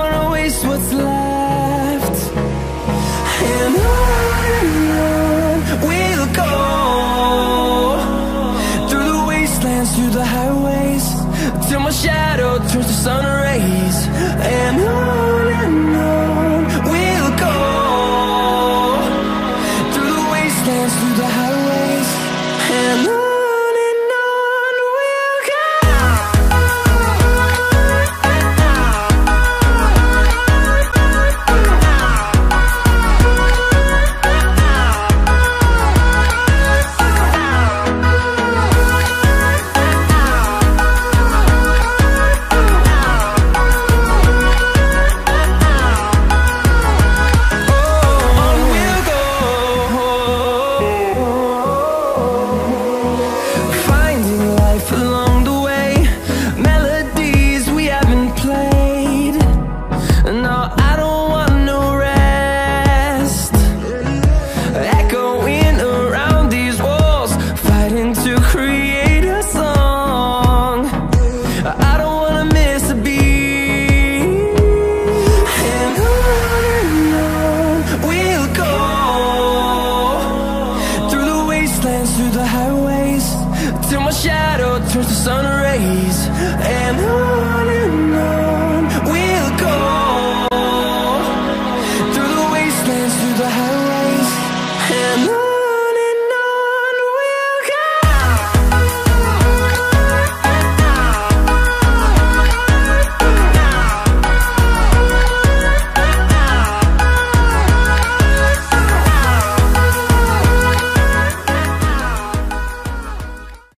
wanna waste what's left.